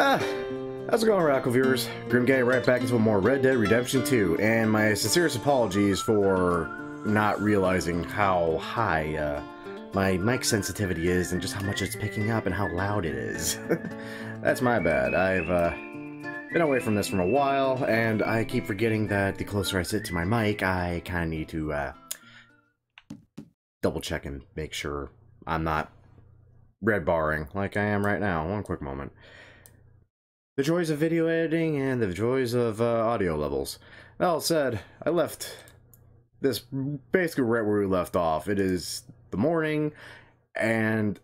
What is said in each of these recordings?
How's it going, Radical viewers? Grim Gang right back into more Red Dead Redemption 2, and my sincerest apologies for not realizing how high my mic sensitivity is and just how much it's picking up and how loud it is. That's my bad. I've been away from this for a while, and I keep forgetting that the closer I sit to my mic, I kind of need to double check and make sure I'm not red barring like I am right now. One quick moment. The joys of video editing and the joys of audio levels. That all said, I left this basically right where we left off. It is the morning, and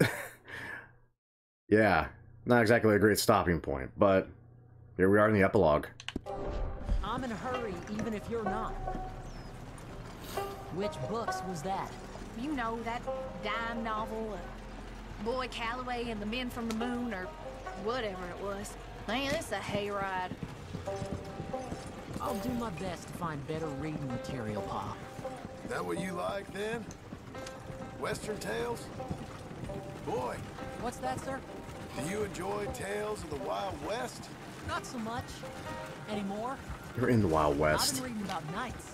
yeah, not exactly a great stopping point, but here we are in the epilogue. I'm in a hurry, even if you're not. Which books was that? You know, that dime novel, Boy Calloway and the Men from the Moon, or whatever it was. Man, it's a hayride. I'll do my best to find better reading material, Pop. That what you like, then? Western tales? Boy. What's that, sir? Do you enjoy tales of the Wild West? Not so much anymore. You're in the Wild West. I've been reading about knights.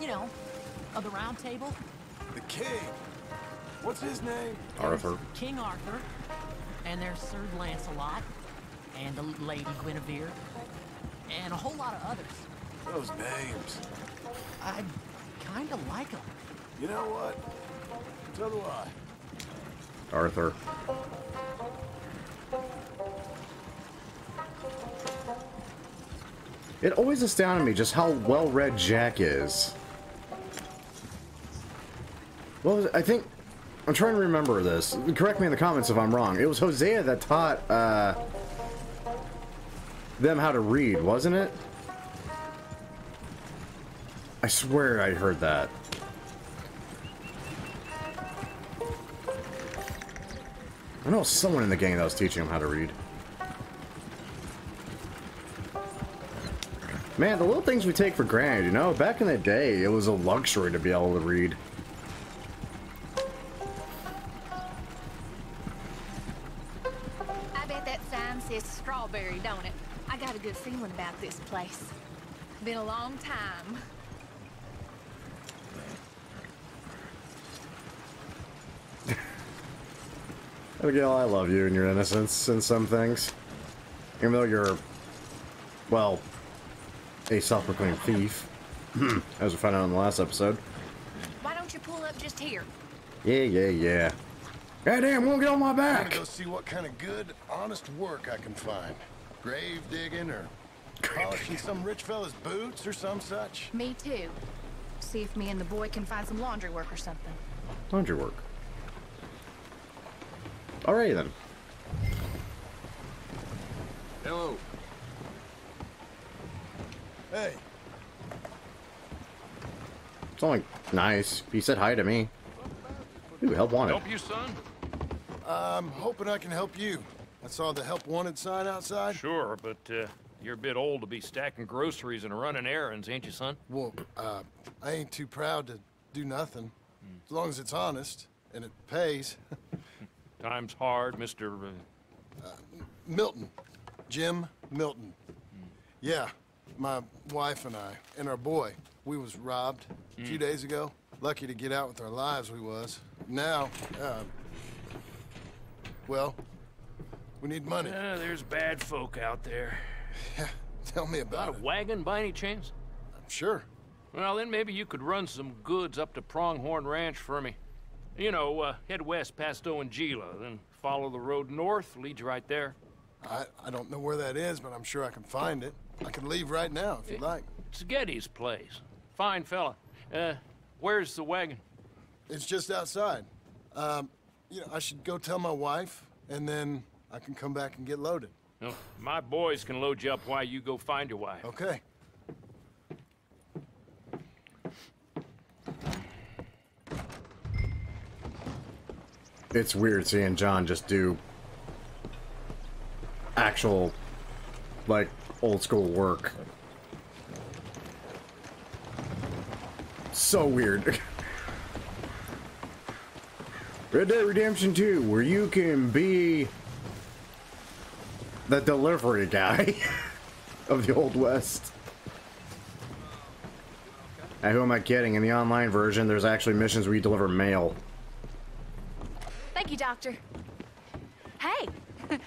You know, of the Round Table. The king. What's his name? Arthur. King Arthur. And there's Sir Lancelot. And the Lady Guinevere. And a whole lot of others. Those names. I kind of like them. You know what? So do I. Arthur. It always astounded me just how well-read Jack is. Well, I think... I'm trying to remember this. Correct me in the comments if I'm wrong. It was Hosea that taught, them how to read, wasn't it? I swear I heard that. I know someone in the gang that was teaching them how to read. Man, the little things we take for granted, you know? Back in the day, it was a luxury to be able to read. I bet that sign says strawberry, don't it? I got a good feeling about this place. Been a long time. Abigail, I love you and your innocence in some things. Even though you're, well, a self-proclaimed thief. As we found out in the last episode. Why don't you pull up just here? Yeah. Goddamn, won't get on my back! I'm gonna go see what kind of good, honest work I can find. Grave digging or polishing some rich fella's boots or some such. Me too. See if me and the boy can find some laundry work or something. Laundry work. Alright then. Hello. Hey. It's only nice. He said hi to me. Ooh, help wanted. Help you, son? I'm hoping I can help you. I saw the help wanted sign outside. Sure, but you're a bit old to be stacking groceries and running errands, ain't you, son? Well, I ain't too proud to do nothing. As long as it's honest and it pays. Time's hard, Mr. Milton. Jim Milton. Yeah, my wife and I and our boy, we was robbed a few days ago. Lucky to get out with our lives we was. Now, well... we need money. There's bad folk out there. Yeah, tell me about it. Got a wagon by any chance? I'm sure. Well, then maybe you could run some goods up to Pronghorn Ranch for me. You know, head west past Owanjila, then follow the road north, leads you right there. I don't know where that is, but I'm sure I can find it. I can leave right now if you'd like. It's Getty's place. Fine fella. Where's the wagon? It's just outside. You know, I should go tell my wife, and then... I can come back and get loaded. No, my boys can load you up while you go find your wife. Okay. It's weird seeing John just do actual, like, old school work. So weird. Red Dead Redemption 2, where you can be... the delivery guy of the Old West. Now, who am I kidding? In the online version, there's actually missions where you deliver mail. Thank you, Doctor. Hey,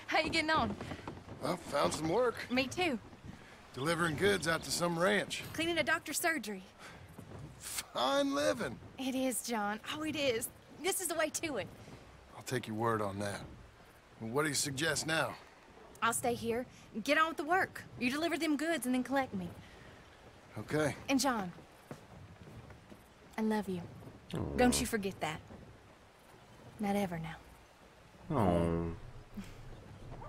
how you getting on? Well, found some work. Me too. Delivering goods out to some ranch. Cleaning a doctor's surgery. Fine living. It is, John. Oh, it is. This is the way to it. I'll take your word on that. What do you suggest now? I'll stay here and get on with the work. You deliver them goods and then collect me. Okay. And John, I love you. Oh. Don't you forget that. Not ever now. Oh.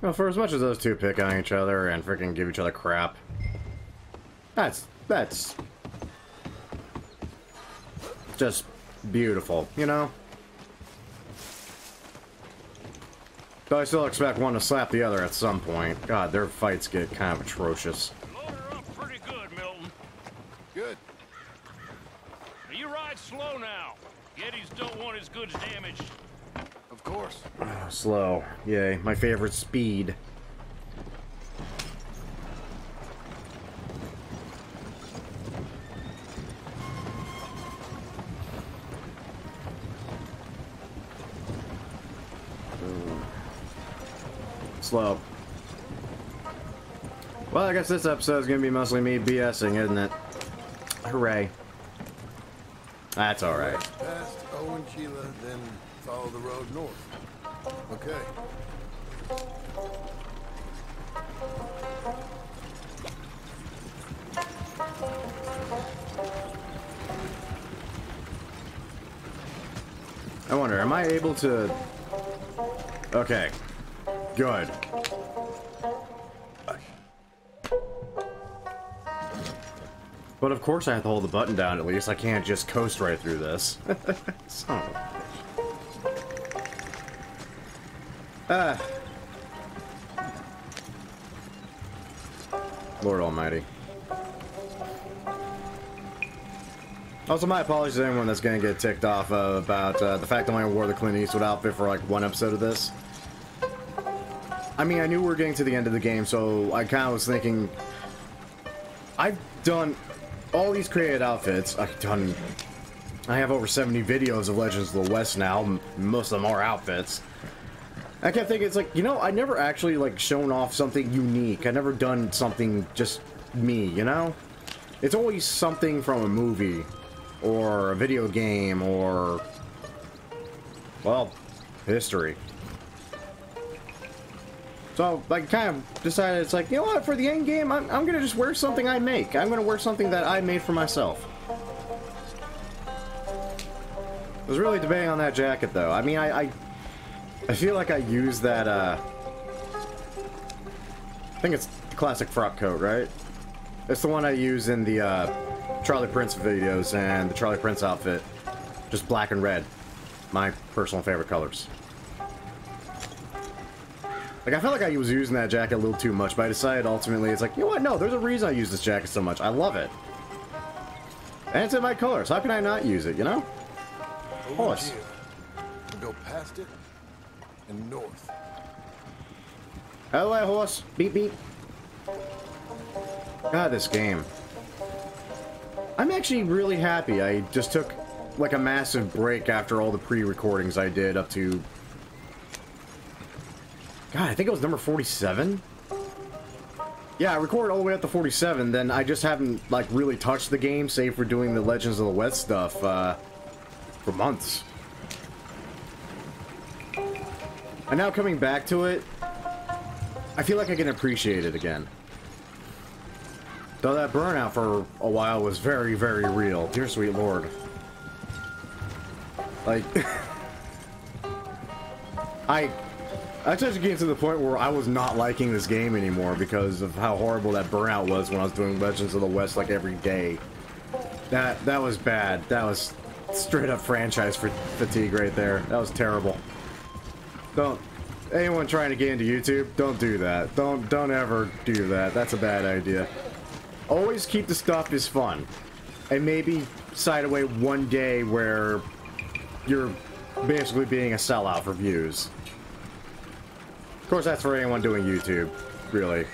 Well, for as much as those two pick on each other and freaking give each other crap, that's just beautiful, you know? But I still expect one to slap the other at some point. God, their fights get kind of atrocious. Load her up pretty good, Milton. Good. You ride slow now. Yetis don't want his goods damaged. Of course. Slow. Yay. My favorite speed. Ooh. Slow. Well, I guess this episode is going to be mostly me BSing, isn't it? Hooray. That's alright. Past Owanjila, then follow the road north. Okay. I wonder, am I able to... Okay. Good. But of course I have to hold the button down at least. I can't just coast right through this. So... Lord Almighty. Also, my apologies to anyone that's going to get ticked off about the fact that I only wore the Clint Eastwood outfit for like one episode of this. I mean, I knew we were getting to the end of the game, so I kind of was thinking... I've done all these created outfits. I have over 70 videos of Legends of the West now. Most of them are outfits. I kept thinking, it's like, you know, I never actually, like, shown off something unique. I never done something just me, you know? It's always something from a movie, or a video game, or, well, history. So, like, kind of decided, it's like, you know what, for the end game, I'm gonna just wear something I make. I'm gonna wear something that I made for myself. I was really debating on that jacket, though. I mean, I feel like I used that, I think it's the classic frock coat, right? It's the one I use in the, Charlie Prince videos and the Charlie Prince outfit. Just black and red. My personal favorite colors. Like, I felt like I was using that jacket a little too much, but I decided ultimately, it's like, you know what, no, there's a reason I use this jacket so much. I love it. And it's in my colors. How can I not use it, you know? Of course. Go past it. And north. Hello, horse. Beep, beep. God, this game. I'm actually really happy. I just took, like, a massive break after all the pre-recordings I did up to... God, I think it was number 47? Yeah, I recorded all the way up to 47, then I just haven't, like, really touched the game, save for doing the Legends of the West stuff, for months. And now coming back to it, I feel like I can appreciate it again. Though that burnout for a while was very, very real. Dear sweet Lord. Like... I just came to the point where I was not liking this game anymore because of how horrible that burnout was when I was doing Legends of the West like every day. That was bad. That was straight up franchise fatigue right there. That was terrible. Don't, anyone trying to get into YouTube, don't do that. Don't ever do that. That's a bad idea. Always keep the stuff as fun. And maybe side away one day where you're basically being a sellout for views. Of course, that's for anyone doing YouTube, really.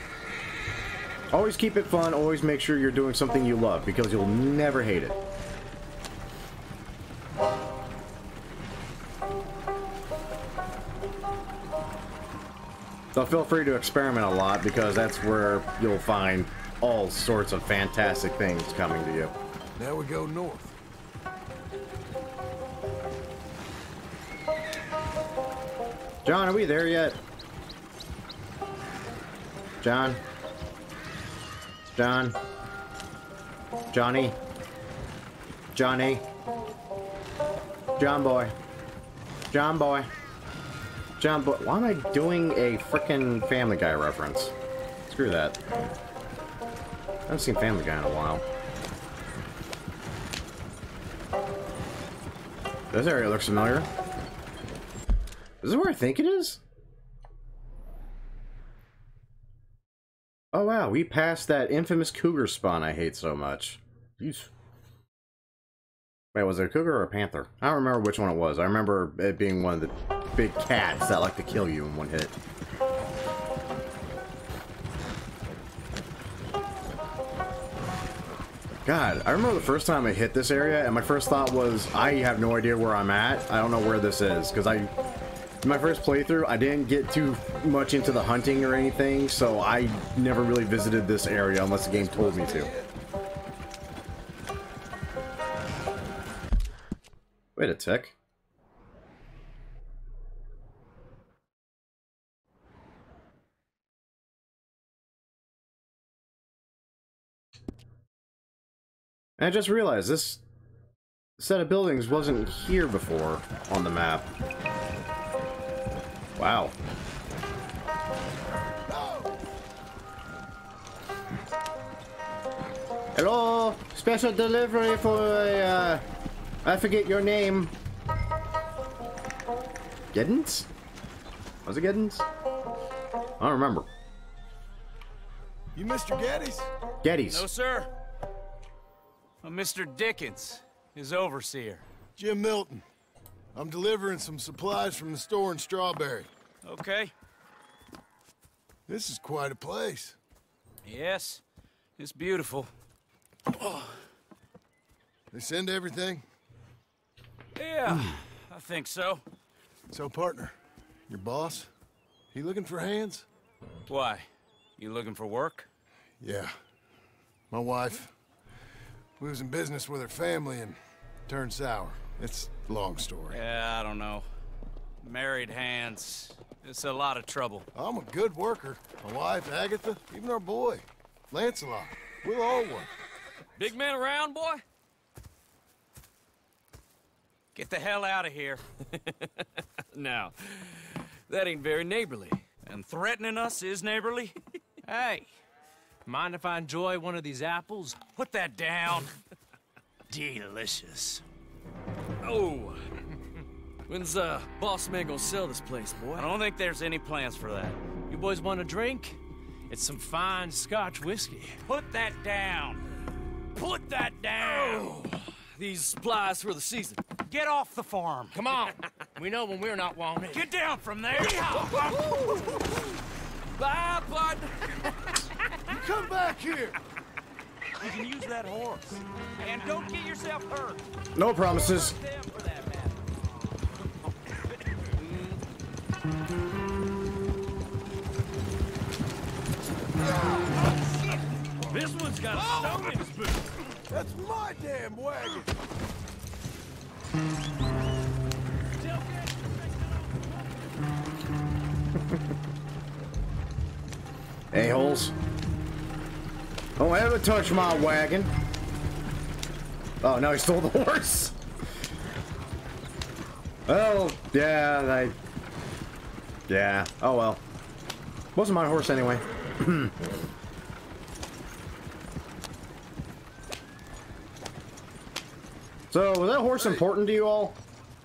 Always keep it fun, always make sure you're doing something you love, because you'll never hate it. So feel free to experiment a lot, because that's where you'll find all sorts of fantastic things coming to you. Now we go north. John, are we there yet? John? John? Johnny? Johnny? John boy? John boy? John boy? Why am I doing a frickin' Family Guy reference? Screw that. I haven't seen Family Guy in a while. This area looks familiar. Is this where I think it is? Oh wow, we passed that infamous cougar spawn I hate so much. Jeez. Wait, was it a cougar or a panther? I don't remember which one it was. I remember it being one of the big cats that like to kill you in one hit. God, I remember the first time I hit this area, and my first thought was, I have no idea where I'm at. I don't know where this is, because my first playthrough, I didn't get too much into the hunting or anything, so I never really visited this area unless the game told me to. Wait a tick. And I just realized this set of buildings wasn't here before on the map. Wow. Hello! Special delivery for a, I forget your name. Geddens? Was it Geddens? I don't remember. You Mr. Geddes? Geddes. No, sir. Well, Mr. Dickens, his overseer. Jim Milton. I'm delivering some supplies from the store in Strawberry. Okay. This is quite a place. Yes, it's beautiful. Oh. They send everything? Yeah, I think so. So, partner, your boss, he looking for hands? Why? You looking for work? Yeah. My wife. We was in business with her family and turned sour. It's a long story. Yeah, I don't know. Married hands. It's a lot of trouble. I'm a good worker. My wife, Agatha, even our boy, Lancelot. We'll all work. Big men around, boy? Get the hell out of here. Now, that ain't very neighborly. And threatening us is neighborly? Hey. Mind if I enjoy one of these apples? Put that down. Delicious. Oh. When's boss man gonna sell this place, boy? I don't think there's any plans for that. You boys want a drink? It's some fine Scotch whiskey. Put that down. Put that down. Oh, these supplies for the season. Get off the farm. Come on. We know when we're not wanted. Get down from there. Bye, bud. Come back here! You can use that horse. And don't get yourself hurt. No promises. This one's got a stone in his boot. That's my damn wagon. A-holes. Don't ever touch my wagon. Oh, no, he stole the horse. Well, yeah, yeah, oh well. Wasn't my horse anyway. So, was that horse important to you all?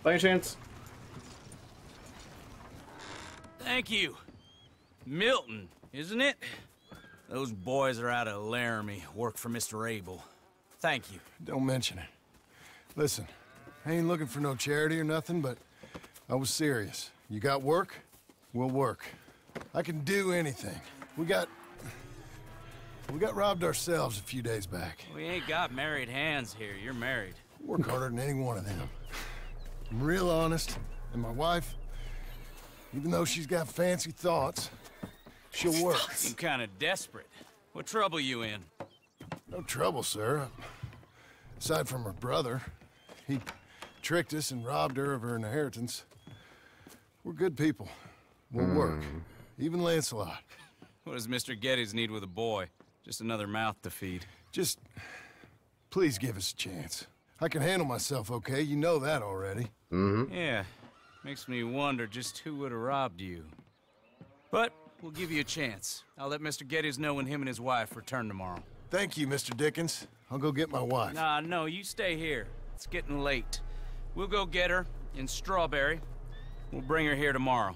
By any chance? Thank you. Milton, isn't it? Those boys are out of Laramie, work for Mr. Abel. Thank you. Don't mention it. Listen, I ain't looking for no charity or nothing, but I was serious. You got work? We'll work. I can do anything. We got robbed ourselves a few days back. We ain't got married hands here. You're married. Work harder than any one of them. I'm real honest, and my wife, even though she's got fancy thoughts, she'll work. I'm kind of desperate. What trouble you in? No trouble, sir. Aside from her brother. He tricked us and robbed her of her inheritance. We're good people. We'll work. Even Lancelot. What does Mr. Geddes need with a boy? Just another mouth to feed. Just... please give us a chance. I can handle myself, okay? You know that already. Mm-hmm. Yeah. Makes me wonder just who would have robbed you. But we'll give you a chance. I'll let Mr. Geddes know when him and his wife return tomorrow. Thank you, Mr. Dickens. I'll go get my wife. Nah, no, you stay here. It's getting late. We'll go get her in Strawberry. We'll bring her here tomorrow.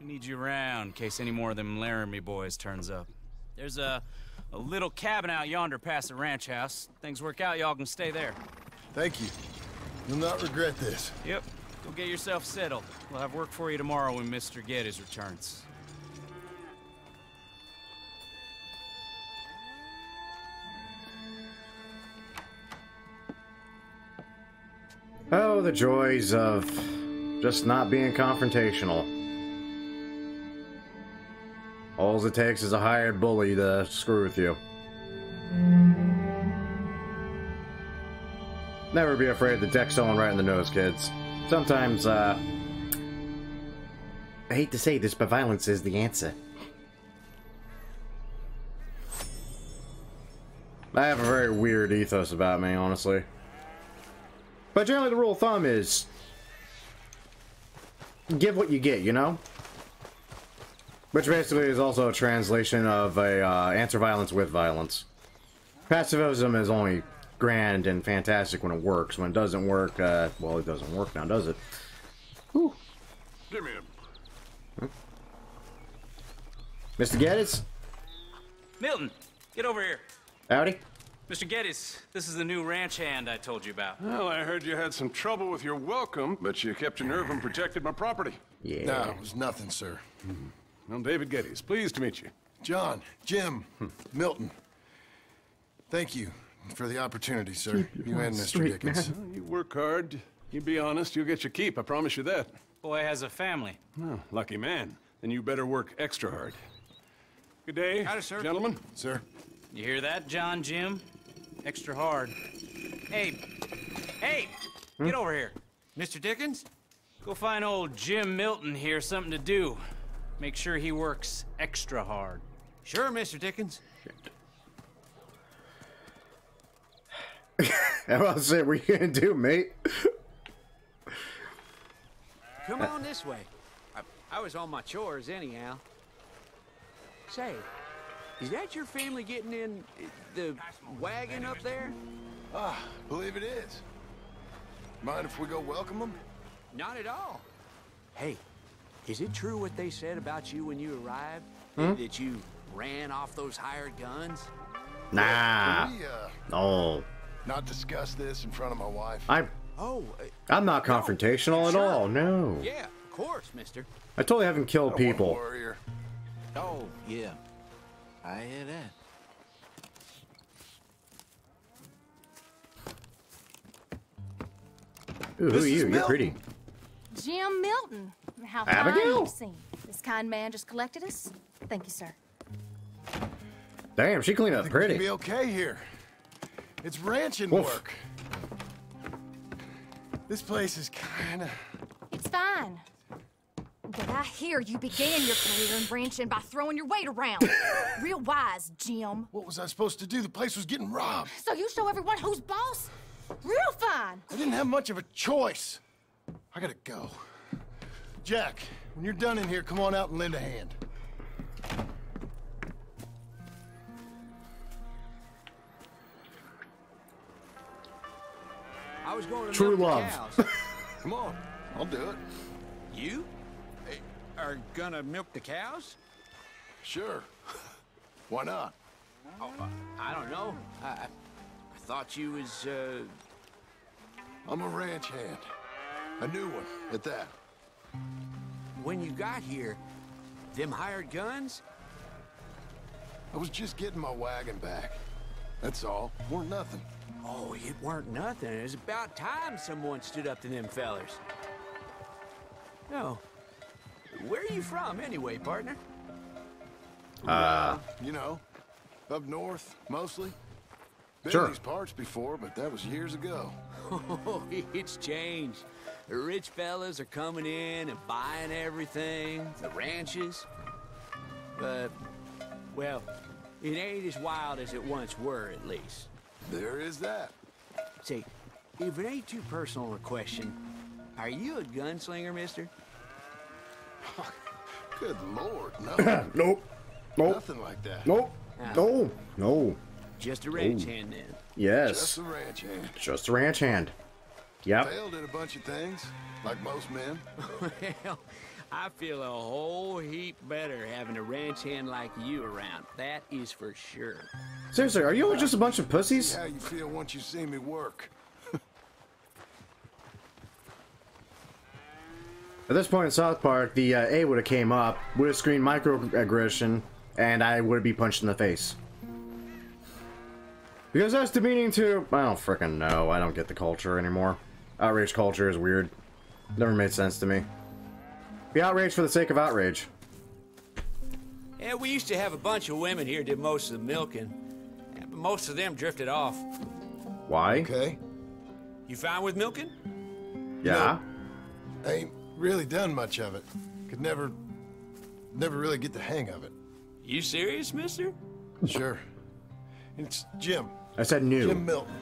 We need you around in case any more of them Laramie boys turns up. There's a little cabin out yonder past the ranch house. Things work out, y'all can stay there. Thank you. You'll not regret this. Yep. Go get yourself settled. We'll have work for you tomorrow when Mr. Geddes returns. Oh, the joys of just not being confrontational. All it takes is a hired bully to screw with you. Never be afraid to deck someone right in the nose, kids. Sometimes, I hate to say this, but violence is the answer. I have a very weird ethos about me, honestly. But generally the rule of thumb is give what you get, you know? Which basically is also a translation of a answer violence with violence. Pacifism is only grand and fantastic when it works. When it doesn't work, well, it doesn't work now, does it? Whew. Give me him. Mr. Geddes? Milton, get over here. Howdy. Mr. Geddes, this is the new ranch hand I told you about. Well, I heard you had some trouble with your welcome, but you kept your nerve and protected my property. Yeah. No, it was nothing, sir. I'm David Geddes. Pleased to meet you. John, Jim, Milton. Thank you for the opportunity, sir. You and Mr. Dickens. Well, you work hard, you be honest, you'll get your keep. I promise you that. Boy has a family. Oh, lucky man. Then you better work extra hard. Good day, howdy, sir. Gentlemen. Sir. You hear that, John, Jim? Extra hard. Hey, hey, get over here. Mr. Dickens? Go find old Jim Milton here something to do. Make sure he works extra hard. Sure, Mr. Dickens. How about to say, what are you gonna do, mate? Come on this way. I was on my chores anyhow. Say, is that your family getting in the wagon up there? Ah, believe it is. Mind if we go welcome them? Not at all. Hey, is it true what they said about you when you arrived? That you ran off those hired guns? Nah. Can we, no. Not discuss this in front of my wife? I'm not confrontational at all, no. Yeah, of course, mister. I totally haven't killed people. Oh, yeah. I hear that. Ooh, who are you? You're pretty. Jim Milton. How fine you've seen. This kind man just collected us. Thank you, sir. Damn, she cleaned up pretty. It'll be okay here. It's ranching work. This place is kind of... It's fine. But I hear you began your career in ranching by throwing your weight around. Real wise, Jim. What was I supposed to do? The place was getting robbed. So you show everyone who's boss? Real fine. I didn't have much of a choice. I gotta go. Jack, when you're done in here, come on out and lend a hand. I was going to True love. Come on, I'll do it. You? Are gonna milk the cows? Sure. Why not? Oh, I don't know. I thought you was, I'm a ranch hand. A new one, at that. When you got here, them hired guns? I was just getting my wagon back. That's all. Weren't nothing. Oh, it weren't nothing. It was about time someone stood up to them fellers. No. Where are you from, anyway, partner? You know, up north, mostly. Been in these parts before, but that was years ago. Oh, it's changed. The rich fellas are coming in and buying everything, the ranches. But, well, it ain't as wild as it once were, at least. There is that. See, if it ain't too personal a question, are you a gunslinger, mister? Good Lord, no. Nope. Nothing like that. No. Just a ranch hand, then. Yes. Just a ranch hand. Yep. Failed at a bunch of things, like most men. Well, I feel a whole heap better having a ranch hand like you around. That is for sure. Seriously, are you just a bunch of pussies? See how you feel once you see me work. At this point in South Park, the A would have came up, would have screamed microaggression, and I would be punched in the face. Because that's demeaning to... I don't frickin' know. I don't get the culture anymore. Outrage culture is weird. Never made sense to me. Be outraged for the sake of outrage. Yeah, we used to have a bunch of women here did most of the milking. But most of them drifted off. Why? Okay. You fine with milking? Yeah. No, I ain't really done much of it. Could never really get the hang of it. You serious, mister? Sure. It's Jim. I said new. Jim Milton.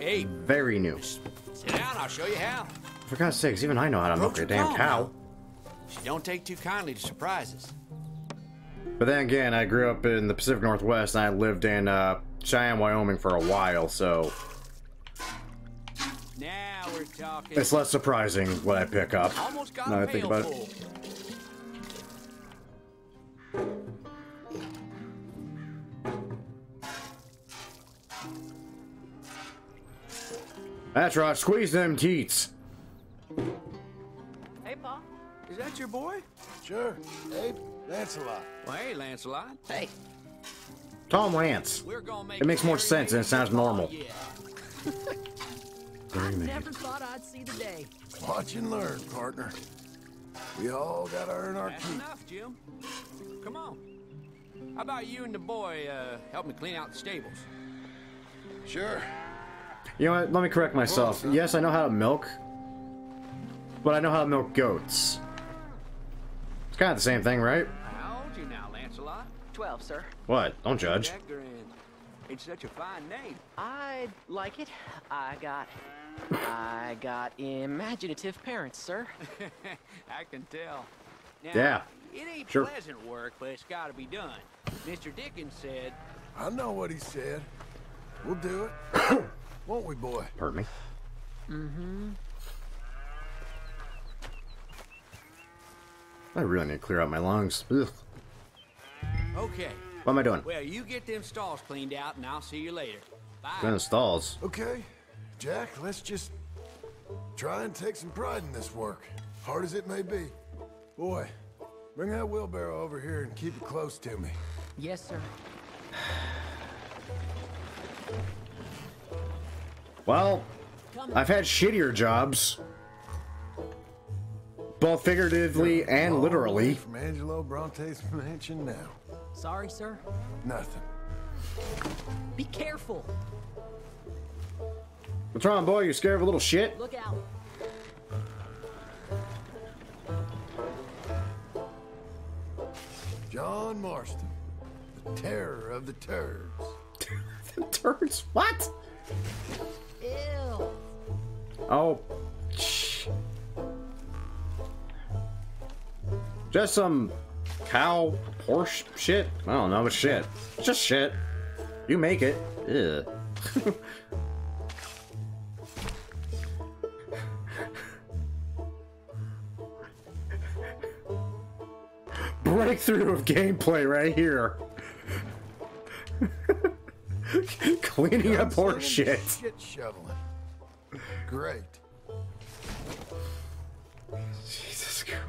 Hey. Very new. Sit down, I'll show you how. For God's sakes, even I know how to milk a damn cow. She don't take too kindly to surprises. But then again, I grew up in the Pacific Northwest and I lived in Cheyenne, Wyoming for a while, so... Now we're talking. It's less surprising what I pick up. Now I think about it. That's right, squeeze them teats. Hey, Pa. Is that your boy? Sure. Hey, Lancelot. Well, hey, Lancelot. Hey. Tom Lance. It makes more sense and it sounds normal. Yeah. I never thought I'd see the day. Watch and learn, partner. We all gotta earn our keep. That's enough, Jim. Come on. How about you and the boy help me clean out the stables? Sure. You know what? Let me correct myself. Yes, I know how to milk, but I know how to milk goats. It's kind of the same thing, right? How old are you now, Lancelot? 12, sir. What? Don't judge. It's such a fine name. I like it. I got imaginative parents, sir. I can tell. Now, yeah. It ain't pleasant work, but it's got to be done. Mr. Dickens said. I know what he said. We'll do it. Won't we, boy? Pardon me. Mm-hmm. I really need to clear out my lungs. Ugh. Okay. What am I doing? Well, you get them stalls cleaned out, and I'll see you later. Bye. Kind of stalls. Okay, Jack. Let's just try and take some pride in this work, hard as it may be. Boy, bring that wheelbarrow over here and keep it close to me. Yes, sir. Well, I've had shittier jobs, both figuratively and literally. From Angelo Bronte's mansion now. Sorry, sir. Nothing. Be careful. What's wrong, boy? You scared of a little shit? Look out. John Marston, the terror of the turds. The turds? What? Ew. Oh, just some cow horse shit. I don't know, it's shit. It's just shit. You make it. Ew. Breakthrough of gameplay right here. Cleaning up horse shit. Shit shoveling. Great. Jesus Christ.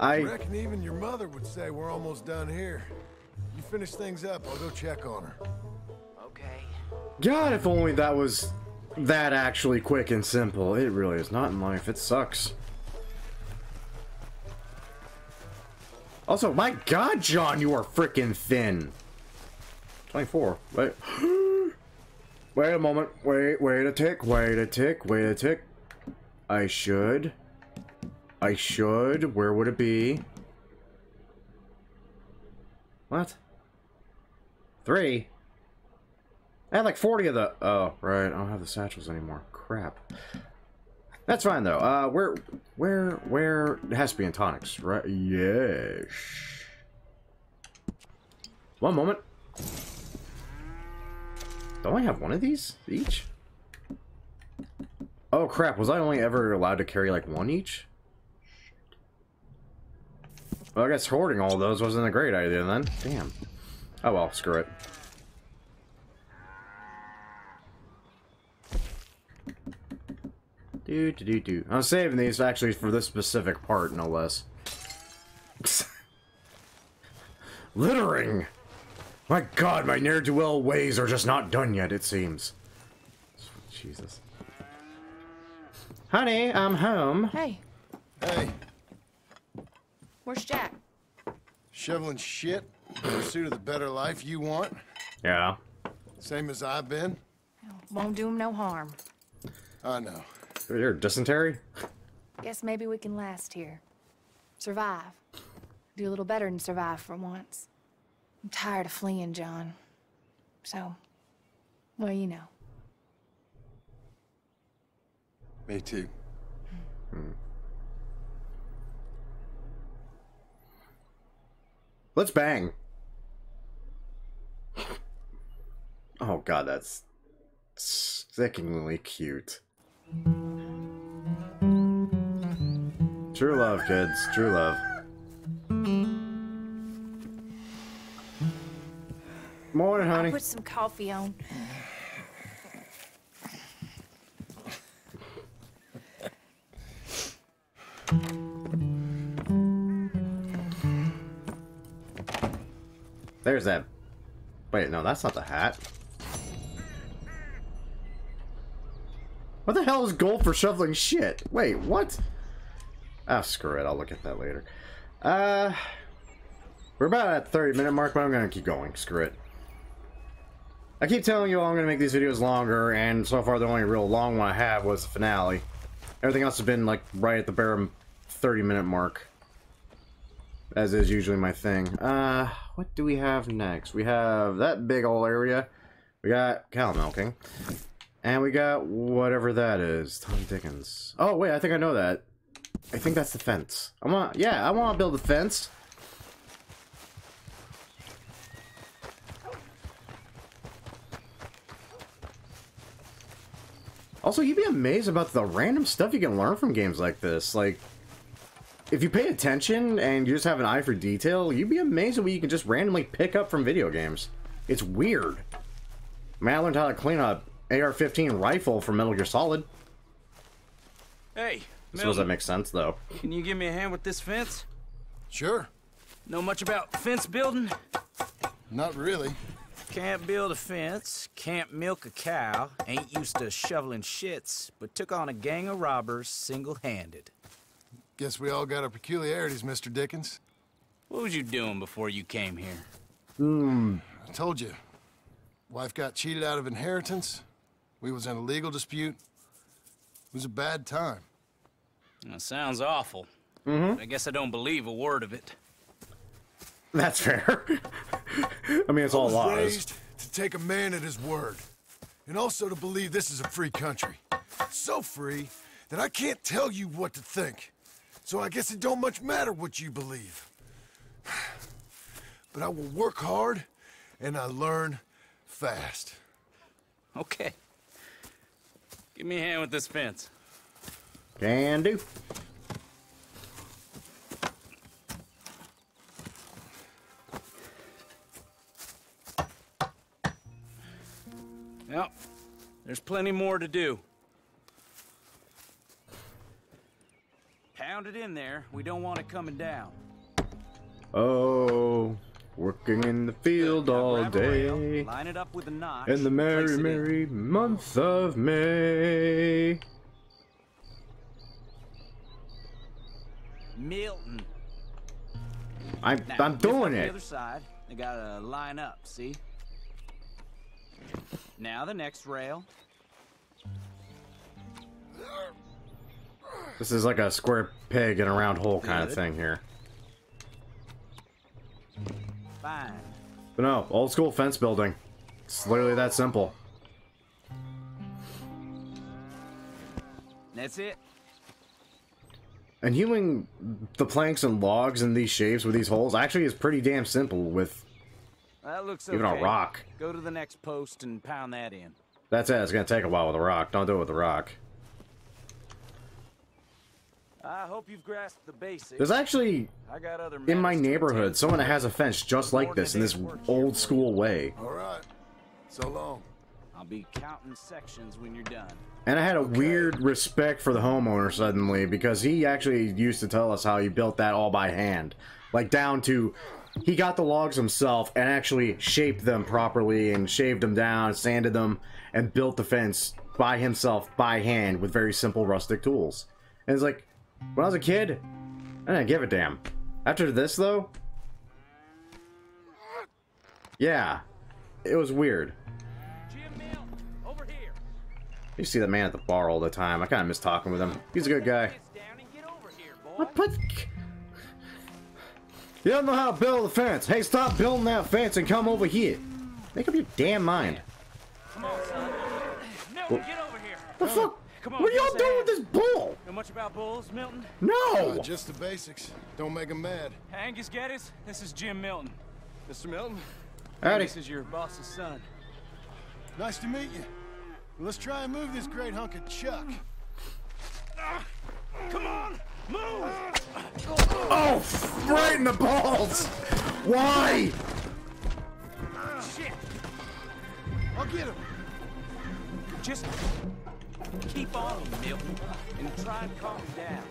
I reckon even your mother would say we're almost done here. You finish things up, I'll go check on her. Okay. God, if only that was that actually quick and simple. It really is not in life. It sucks. Also, my God, John, you are freaking thin. 24. Wait. Wait a moment. Wait. Wait a tick. Wait a tick. Wait a tick. I should. I should. Where would it be? What? 3? I had like 40 of the... Oh, right. I don't have the satchels anymore. Crap. That's fine, though. Where... It has to be in tonics, right? Yes. One moment. Don't I have one of these each? Oh, crap. Was I only ever allowed to carry like one each? Well, I guess hoarding all those wasn't a great idea then. Damn. Oh well, screw it. Do. I'm saving these actually for this specific part, no less. Littering! My God, my ne'er-do-well ways are just not done yet, it seems. Jesus. Honey, I'm home. Hey. Hey. Where's Jack? Shoveling shit in pursuit of the better life you want. Yeah. Same as I've been. Won't do him no harm. I know. You're dysentery? Guess maybe we can last here. Survive. Do a little better than survive for once. I'm tired of fleeing, John. So, well, you know. Me too. Hmm. Let's bang. Oh God, that's sickeningly cute. True love, kids. True love. Morning, honey. I'll put some coffee on. There's that. Wait, no, that's not the hat. What the hell is gold for shoveling shit? Wait, what? Ah, screw it. I'll look at that later. We're about at the 30-minute mark, but I'm gonna keep going. Screw it. I keep telling you all I'm gonna make these videos longer, and so far the only real long one I have was the finale. Everything else has been, like, right at the bare 30-minute mark. As is usually my thing. What do we have next? We have that big ol' area. We got cow milking. And we got whatever that is. Tom Dickens. Oh, wait, I think I know that. I think that's the fence. I want to build a fence. Also, you'd be amazed about the random stuff you can learn from games like this. Like, if you pay attention and you just have an eye for detail, you'd be amazed at what you can just randomly pick up from video games. It's weird. Man, I learned how to clean up AR-15 rifle from Metal Gear Solid. Hey, Mel, does that make sense though? Can you give me a hand with this fence? Sure. Know much about fence building? Not really. Can't build a fence, can't milk a cow, ain't used to shoveling shits, but took on a gang of robbers single-handed. Guess we all got our peculiarities, Mr. Dickens. What was you doing before you came here? I told you. Wife got cheated out of inheritance. We was in a legal dispute. It was a bad time. That sounds awful. Mm-hmm. I guess I don't believe a word of it. That's fair. I mean, it's all lies. I was raised to take a man at his word, and also to believe this is a free country. So free that I can't tell you what to think. So I guess it don't much matter what you believe. But I will work hard, and I learn fast. Okay. Give me a hand with this fence. Can do. Yep. There's plenty more to do. Pound it in. in there, we don't want it coming down. Oh, working in the field all day. Rail, line it up with a notch, in the merry month of May. Milton. I'm doing it. The other side, I gotta line up. See. Now the next rail. This is like a square peg in a round hole kind of thing here. Fine. But no, old school fence building. It's literally that simple. That's it. And hewing the planks and logs in these shapes with these holes actually is pretty damn simple with even a rock. Go to the next post and pound that in. That's it. It's going to take a while with a rock. Don't do it with a rock. I hope you've grasped the basics. There's actually, in my neighborhood, someone that has a fence just like this in this old school way. All right. So long. I'll be counting sections when you're done. And I had a weird respect for the homeowner suddenly, because he actually used to tell us how he built that all by hand. Like down to, he got the logs himself and actually shaped them properly and shaved them down, sanded them, and built the fence by himself, by hand, with very simple rustic tools. And it's like, when I was a kid, I didn't give a damn. After this, though, yeah, it was weird. Jim Mill, over here. You see that man at the bar all the time. I kind of miss talking with him. He's a good guy. You don't know how to build a fence. Hey, stop building that fence and come over here. Make up your damn mind. Come on, son. No, get over here. The fuck? Come on, what are y'all doing with this bull? Know much about bulls, Milton? No! Just the basics. Don't make them mad. Angus Geddes, this is Jim Milton. Mr. Milton, this is your boss's son. Nice to meet you. Let's try and move this great hunk of chuck. Come on, move! Oh, right in the balls! Why? Shit! I'll get him. Just keep on him, Milton, and try and calm down.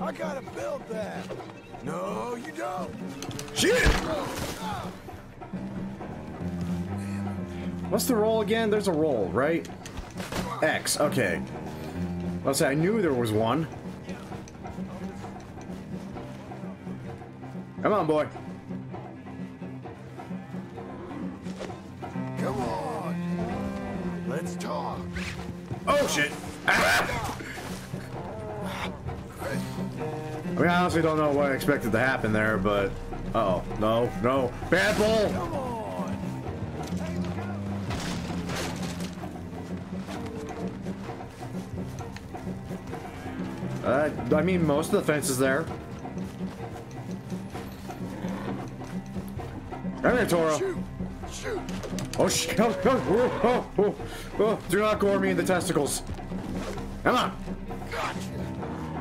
I gotta build that. No, you don't. Shit! What's the roll again? There's a roll, right? X, okay. Let's say I knew there was one. Come on, boy. Come on. Let's talk. Oh shit! Ah. I mean, I honestly don't know what I expected to happen there, but uh oh, no, no, bad ball! Come on. I mean, most of the fence is there. Come here, Toro. Shoot. Shoot. Oh shit! Oh, oh, oh, oh, oh. Do not gore me in the testicles. Come on. Gotcha.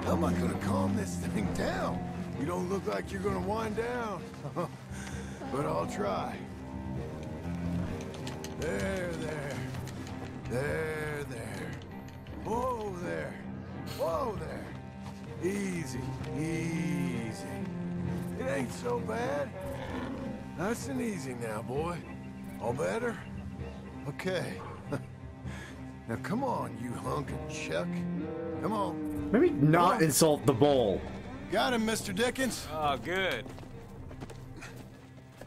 How am I gonna calm this thing down? You don't look like you're gonna wind down, but I'll try. There, there, there, there. Whoa there. Whoa there. Easy, easy. It ain't so bad. Nice and easy now, boy. All better? Okay. Now come on, you hunk of chuck. Come on. Maybe not insult the bull. Got him, Mr. Dickens. Oh, good.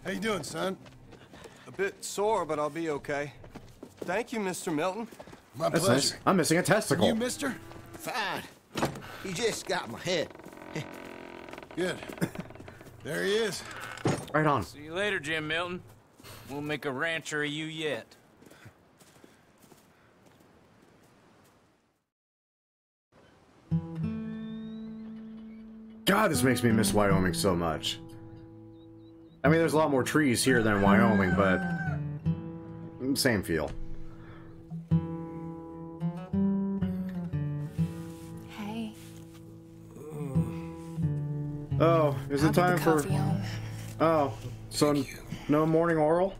How you doing, son? A bit sore, but I'll be okay. Thank you, Mr. Milton. My pleasure. Nice. I'm missing a testicle. You, mister? Fine. He just got my head. Good. There he is. Right on. See you later, Jim Milton. We'll make a rancher of you yet. God, this makes me miss Wyoming so much. I mean, there's a lot more trees here than Wyoming, but same feel. Hey. Oh, is it time for... Oh, so no morning oral?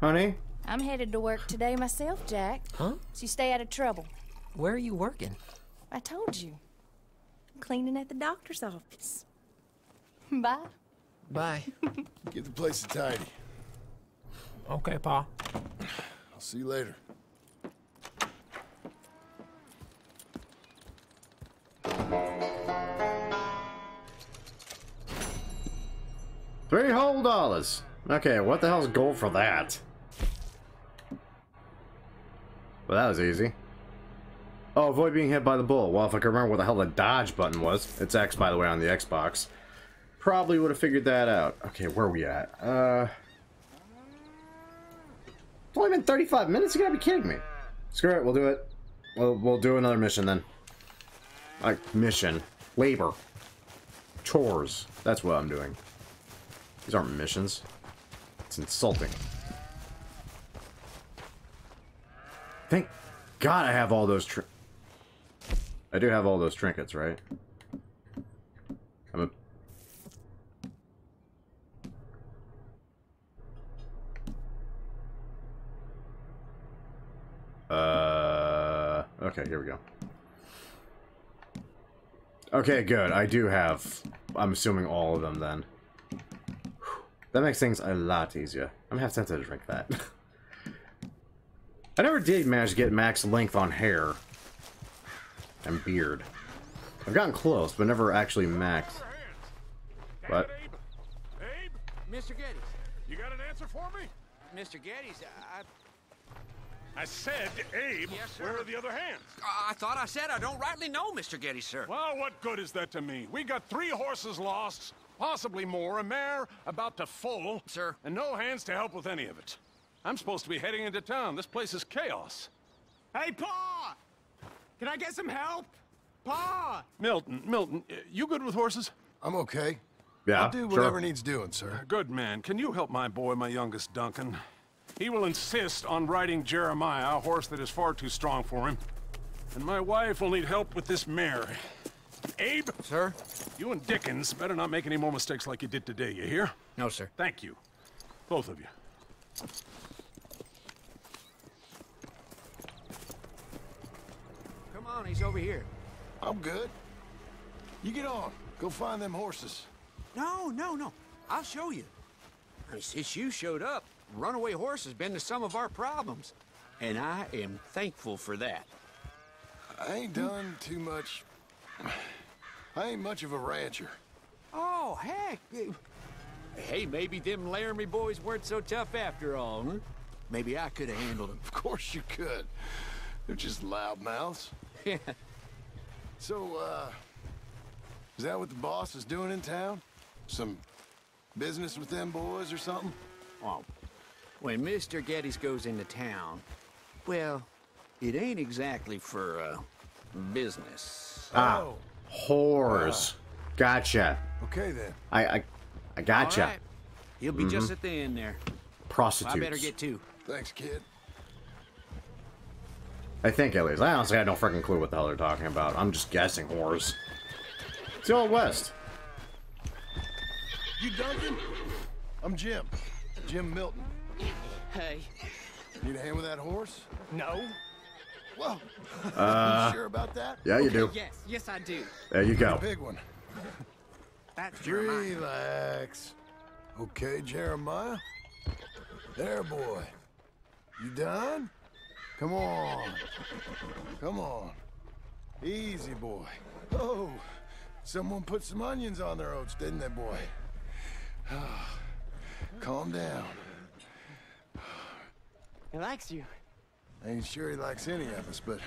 Honey? I'm headed to work today myself, Jack. Huh? So you stay out of trouble. Where are you working? I told you. cleaning at the doctor's office. Bye. Bye. Get the place tidy. Okay, Pa. I'll see you later. $3 whole dollars. Okay, what the hell's gold for that? Well, that was easy. Oh, avoid being hit by the bull. Well, if I could remember what the hell the dodge button was. It's X, by the way, on the Xbox. Probably would have figured that out. Okay, where are we at? It's only been 35 minutes? You gotta be kidding me. Screw it, we'll do it. We'll do another mission then. Like, mission. Labor. Chores. That's what I'm doing. These aren't missions. It's insulting. Thank God I have all those I do have all those trinkets, right? Okay, here we go. Okay, good. I do have, I'm assuming, all of them then. Whew. That makes things a lot easier. I'm gonna have to drink that. I never did manage to get max length on hair and beard. I've gotten close, but never actually max. What? Abe? Mr. Geddes. You got an answer for me? Mr. Geddes, I said, Abe, yes, sir. Where are the other hands? I thought I said I don't rightly know, Mr. Geddes, sir. Well, what good is that to me? We got 3 horses lost, possibly more, a mare about to foal, sir, and no hands to help with any of it. I'm supposed to be heading into town. This place is chaos. Hey, Pa! Can I get some help? Pa! Milton, you good with horses? I'm okay. Yeah, I'll do whatever needs doing, sir. Good man. Can you help my boy, my youngest Duncan? He will insist on riding Jeremiah, a horse that is far too strong for him. And my wife will need help with this mare. Abe? Sir? You and Dickens better not make any more mistakes like you did today, you hear? No, sir. Thank you. Both of you. Come on, he's over here. I'm good. You get on. Go find them horses. No. I'll show you. Since you showed up, runaway horse has been to some of our problems. And I am thankful for that. I ain't done too much. I ain't much of a rancher. Oh, heck. Hey, maybe them Laramie boys weren't so tough after all, huh? Maybe I could have handled them. Of course you could. They're just loud mouths. Yeah. So, is that what the boss is doing in town? Some business with them boys or something? Oh, when Mr. Geddes goes into town, well, it ain't exactly for, business. Ah, oh. Whores. Gotcha. Okay, then. I gotcha. All right. He'll be just at the end there. Prostitutes. Well, I better get to. Thanks, kid. I think, at least. I honestly had no freaking clue what the hell they're talking about. I'm just guessing whores. It's the Old West. You Duncan? I'm Jim. Jim Milton. Hey. Need a hand with that horse? No. Whoa. You sure about that? Yeah, you do. Yes, I do. There you go. Big one. That's Jeremiah. Relax. Okay, Jeremiah. There, boy. You done? Come on. Come on. Easy, boy. Oh, someone put some onions on their oats, didn't they, boy? Oh. Calm down. He likes you. I ain't sure he likes any of us, but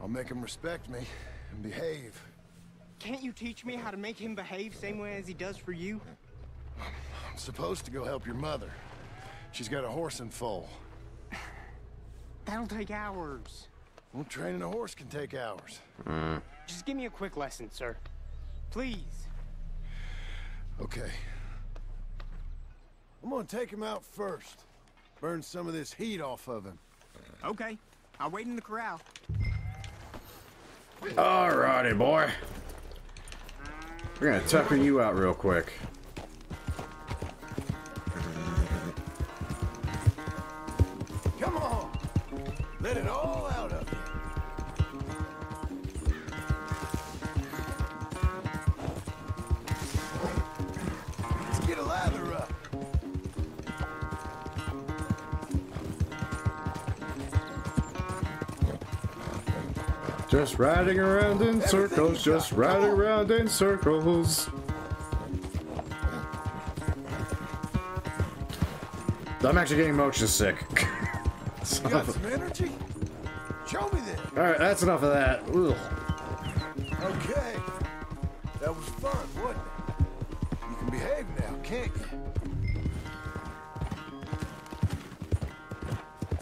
I'll make him respect me and behave. Can't you teach me how to make him behave same way as he does for you? I'm supposed to go help your mother. She's got a horse in foal. That'll take hours. Well, training a horse can take hours. Just give me a quick lesson, sir. Please. Okay. I'm gonna take him out first. Burn some of this heat off of him. Okay. I'll wait in the corral. Alrighty, boy. We're gonna tucker you out real quick. Come on! Let it all out of you. Just riding around in circles, just riding around in circles. I'm actually getting motion sick. You got some energy? Show me this. Alright, that's enough of that. Ugh. Okay. That was fun, wasn't it? You can behave now, can't you?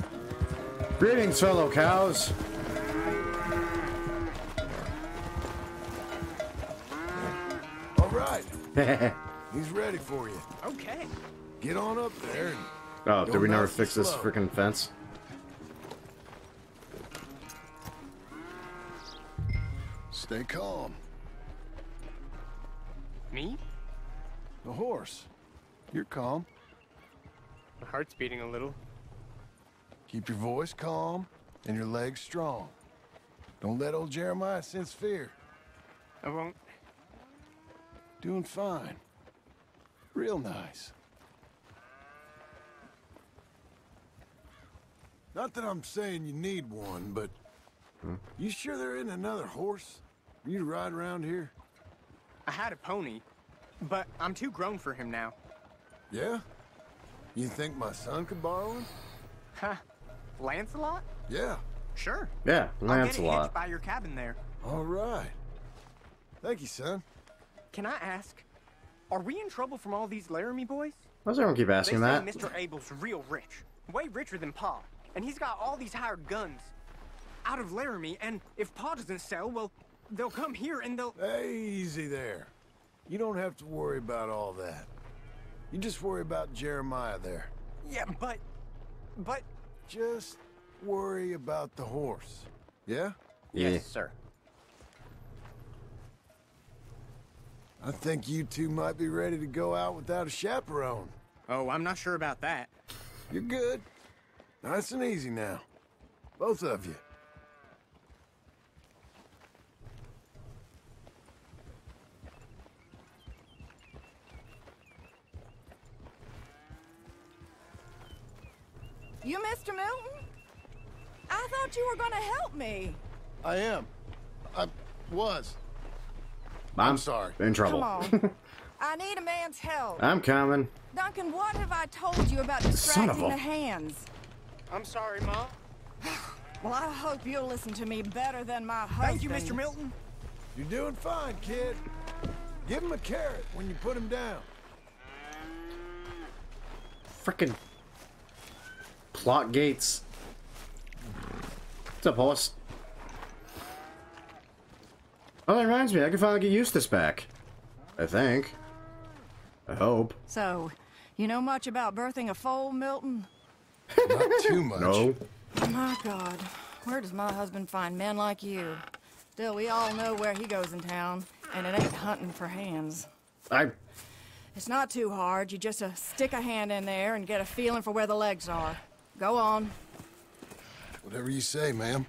Greetings, fellow cows. Alright. He's ready for you. Okay. Get on up there and... Oh, did we never fix this freaking fence? Stay calm. Me? The horse. You're calm. My heart's beating a little. Keep your voice calm and your legs strong. Don't let old Jeremiah sense fear. I won't. Doing fine. Real nice. Not that I'm saying you need one, but you sure there isn't another horse you ride around here? I had a pony, but I'm too grown for him now. Yeah? You think my son could borrow him? Huh? Lancelot? Yeah. Sure. Yeah, Lancelot. I'll get a hitch by your cabin there. All right. Thank you, son. Can I ask, are we in trouble from all these Laramie boys? Why does everyone keep asking that? They say Mr. Abel's real rich, way richer than Pa. And he's got all these hired guns out of Laramie, and if Pa doesn't sell, well, they'll come here and they'll... Hey, easy there. You don't have to worry about all that. You just worry about Jeremiah there. Yeah, but... Just worry about the horse, yeah? Yeah. Yes, sir. I think you two might be ready to go out without a chaperone. Oh, I'm not sure about that. You're good. Nice and easy now. Both of you. You Mr. Milton? I thought you were gonna help me. I am. I was. I'm sorry. In trouble. Come on. I need a man's help. I'm coming. Duncan, what have I told you about distracting the hands? I'm sorry, Mom. Well, I hope you'll listen to me better than my husband. Thank you, Mr. Milton. You're doing fine, kid. Give him a carrot when you put him down. Frickin' plot gates. What's up, horse? Oh, that reminds me. I can finally get used to this back. I think. I hope. So, you know much about birthing a foal, Milton? Not too much. No. My God, where does my husband find men like you? Still, we all know where he goes in town, and it ain't hunting for hands. It's not too hard. You just stick a hand in there and get a feeling for where the legs are. Go on. Whatever you say, ma'am.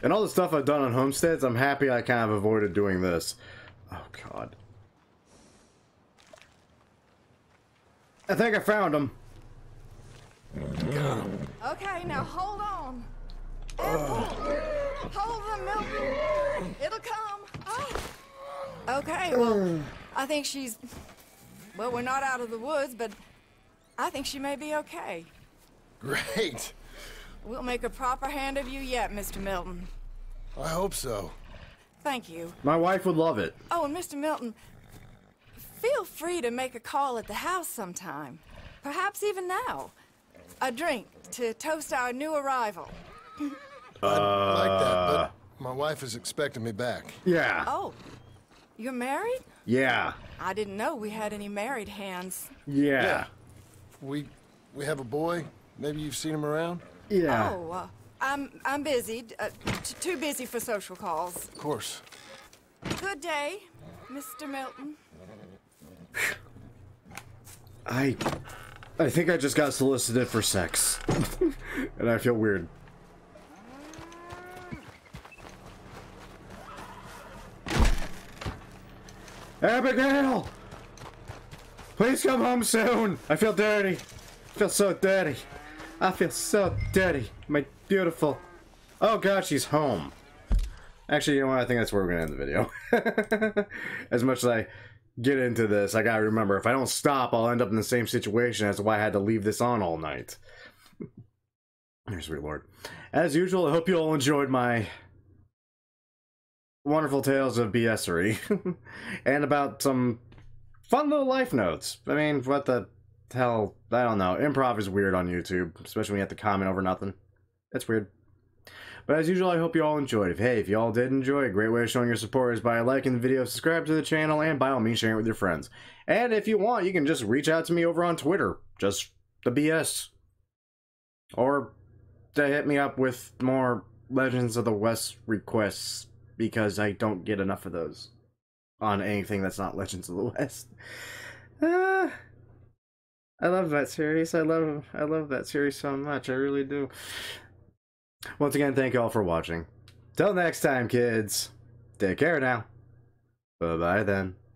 And all the stuff I've done on homesteads, I'm happy I kind of avoided doing this. Oh, God. I think I found him. Okay, now hold on. Hold the milk. It'll come. Oh. Okay, well, I think she's... Well, we're not out of the woods, but I think she may be okay. Great. We'll make a proper hand of you yet, Mr. Milton. I hope so. Thank you. My wife would love it. Oh, and Mr. Milton, feel free to make a call at the house sometime. Perhaps even now. A drink to toast our new arrival. I'd like that, but my wife is expecting me back. Yeah. Oh, you're married? Yeah. I didn't know we had any married hands. Yeah. We have a boy. Maybe you've seen him around? Yeah. Oh, I'm busy. Too busy for social calls. Of course. Good day, Mr. Milton. I think I just got solicited for sex, and I feel weird. Abigail! Please come home soon! I feel dirty. I feel so dirty. I feel so dirty. My beautiful, Oh god, she's home. Actually, you know what? I think that's where we're gonna end the video. As much as I get into this, I gotta remember, if I don't stop, I'll end up in the same situation as why I had to leave this on all night. Dear sweet Lord. As usual, I hope you all enjoyed my wonderful tales of BSery and about some fun little life notes. I mean, what the hell? I don't know. Improv is weird on YouTube, especially when you have to comment over nothing. That's weird. But as usual, I hope you all enjoyed. If you all did enjoy, a great way of showing your support is by liking the video, subscribe to the channel, and by all means sharing it with your friends. And if you want, you can just reach out to me over on Twitter, just the BS, or to hit me up with more Legends of the West requests, because I don't get enough of those on anything that's not Legends of the West. I love that series. I love that series so much. I really do. Once again, thank you all for watching. Till next time, kids. Take care now. Bye-bye then.